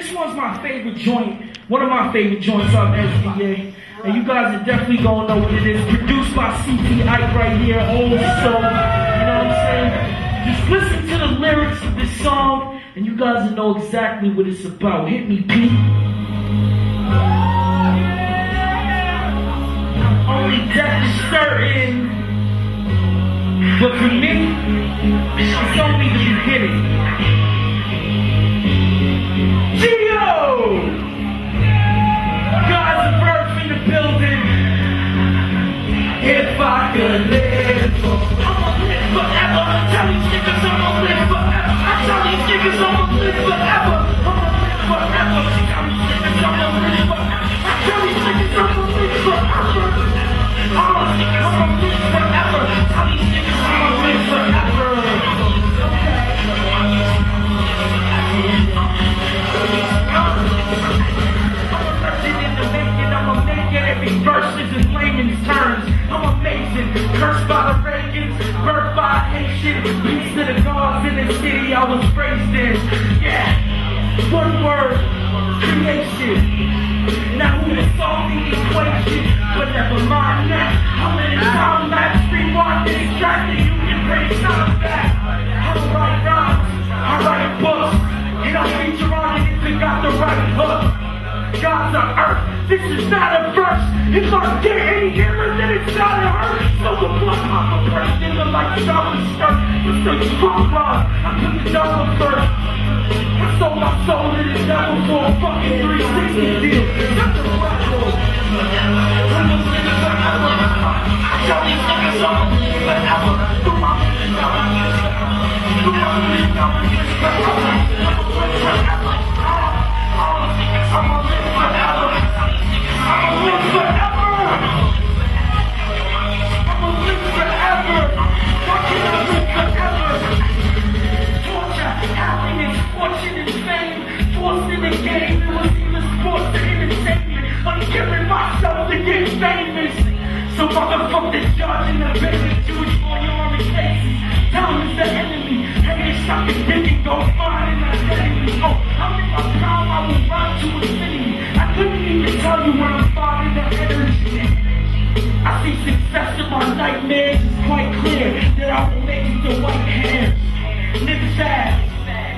This one's my favorite joint. One of my favorite joints on SDA. And you guys are definitely going to know what it is. Produced by C.T. Ike right here. Old soul. You know what I'm saying? Just listen to the lyrics of this song, and you guys will know exactly what it's about. Hit me, Pete. Only death is certain, but for me, it's only the beginning. Geo! God's a birth in the building. If I could live forever, I'ma live forever. I tell these niggas I'ma live forever. I tell these niggas I'ma live forever. I'ma live forever. She tell these niggas I'ma live forever. I tell these niggas I'ma live forever. All these niggas I'ma live forever. All these niggas I'ma live forever. I'm a legend in the making. I'm a making. Every verse is in layman's terms. I'm amazing. Cursed by the Reagans, birthed by a Haitian. Peace to the gods in the city I was raised in. Yeah. One word. Creation. Now who is solving the equation? But never mind that. How many time lapse? Rewind this track and you can bring time back. I don't write rhymes, I write books, and I feature on it if it got the right hook. God's on earth, this is not a verse. If I get any error, then it's not a hurt. So the blood pop a person in the light shower skirt. It's the strong line, I put the double first. I sold my soul to the devil for a fucking 360 deal. That's a record. When those niggas are ever, I tell these niggas I'ma live forever. Do my music, I'ma live forever. Do my music, I'ma live forever. I'ma live forever. All these niggas I'ma live forever. I'ma live forever. I'ma live forever. Why can't I live forever? Torture, happiness, fortune and fame, forced in the game. It was even sports and entertainment. I'm giving myself to get famous. So motherfuck the judge and the baby Jewish for your own cases. Time is the enemy. Haters shot the dick and go find an identity. Oh, I'm in my prime, I will run to infinity. I couldn't even tell you where I'm finding the energy. I see success in my nightmares. It's quite clear that I will make it to white hairs. Live fast,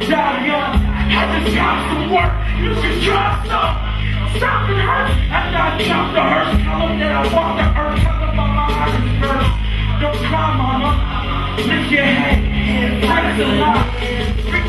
die young. I just got some work, you should try some. Stop and hurt, after I chop the hearse. Tell them that I walk the earth, tell them my mind is first. Don't cry, mama, lift your head, break the lock.